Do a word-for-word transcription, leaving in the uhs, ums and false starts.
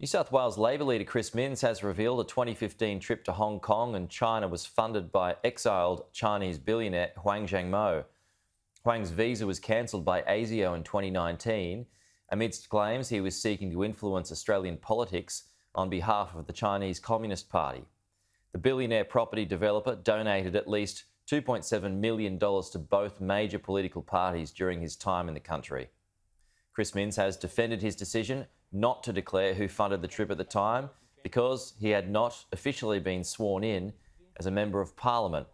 New South Wales Labor leader Chris Minns has revealed a twenty fifteen trip to Hong Kong and China was funded by exiled Chinese billionaire Huang Xiangmo. Huang's visa was cancelled by ASIO in twenty nineteen amidst claims he was seeking to influence Australian politics on behalf of the Chinese Communist Party. The billionaire property developer donated at least two point seven million dollars to both major political parties during his time in the country. Chris Minns has defended his decision not to declare who funded the trip at the time because he had not officially been sworn in as a Member of Parliament.